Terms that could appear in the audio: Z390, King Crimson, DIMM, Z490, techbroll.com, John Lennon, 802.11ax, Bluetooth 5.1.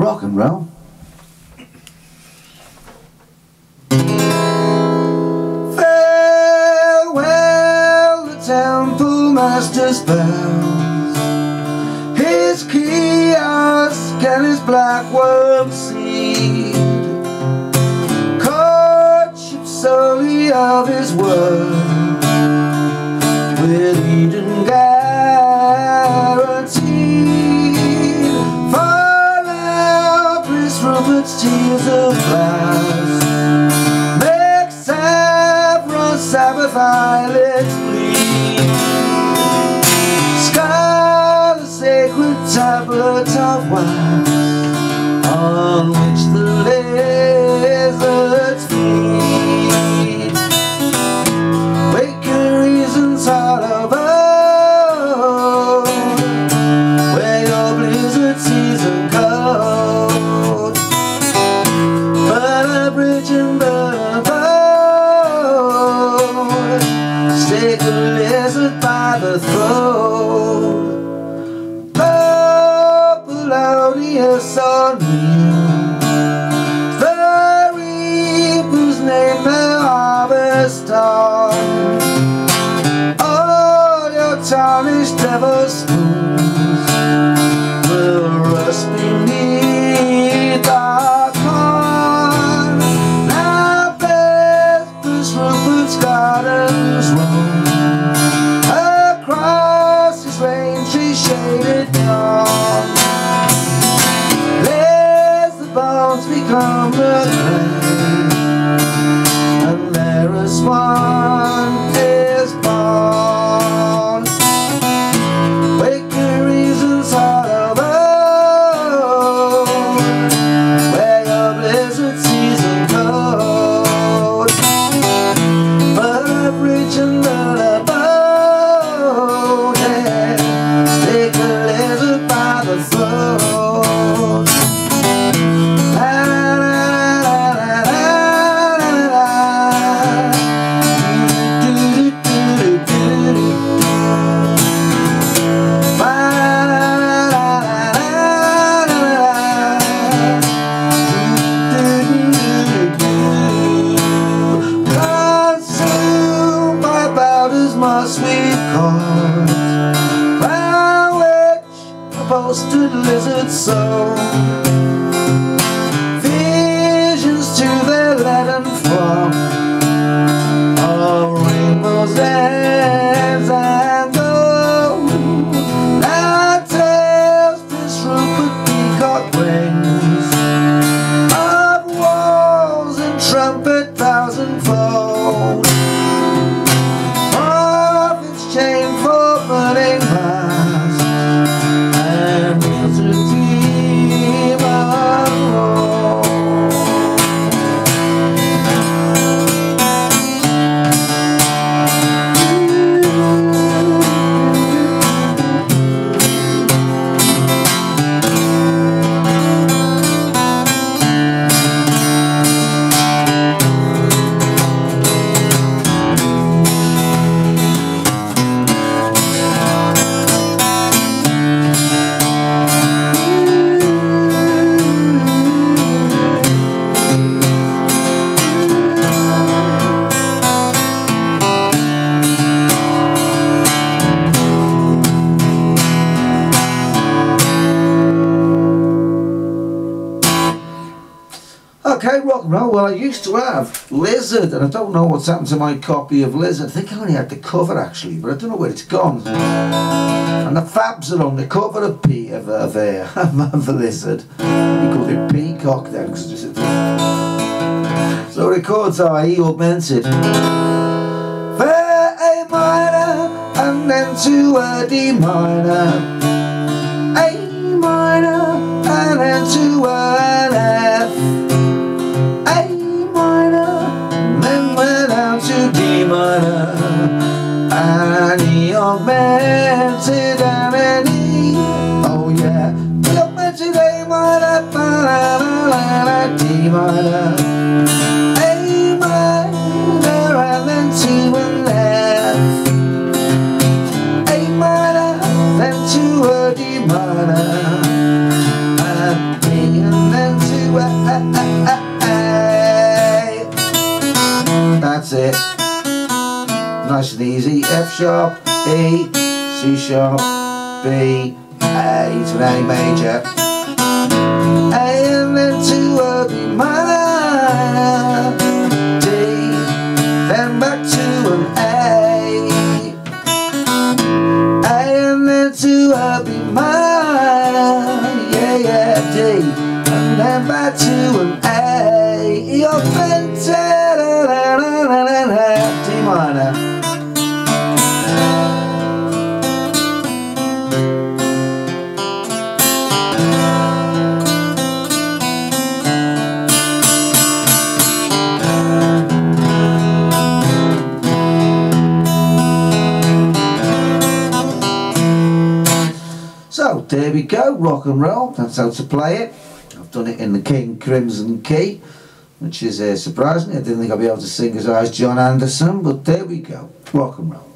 rock and roll. Farewell, the temple master's bells, his kiosk and his black worm seed, courtship solely of his word, with Eden guaranteed. Fall out, Prince Rupert's tears of glass, make Sabra Sabbath eyelids bleed. Scar the sacred tablet of wax on which the lizards feed. Waker reasons out of us. Well, I used to have Lizard, and I don't know what's happened to my copy of Lizard. I think I only had the cover actually, but I don't know where it's gone. And the Fabs are on the cover of Lizard. We called it Peacock then. So records are he augmented. Fair A minor and then to a D minor, A minor and then to an F, minor, and he augmented and an E, oh yeah, he augmented A minor, D minor, A minor, and then to an F, A minor, then to a D minor, and B. sharp, B, C sharp, B, A to A major, A and then to a B minor, D, then back to an A and then to a B minor, yeah, yeah, D, and then back to an A, you're bent, D minor. So there we go, rock and roll, that's how to play it. I've done it in the King Crimson key, which is surprising. I didn't think I'd be able to sing as high as John Anderson, but there we go, rock and roll.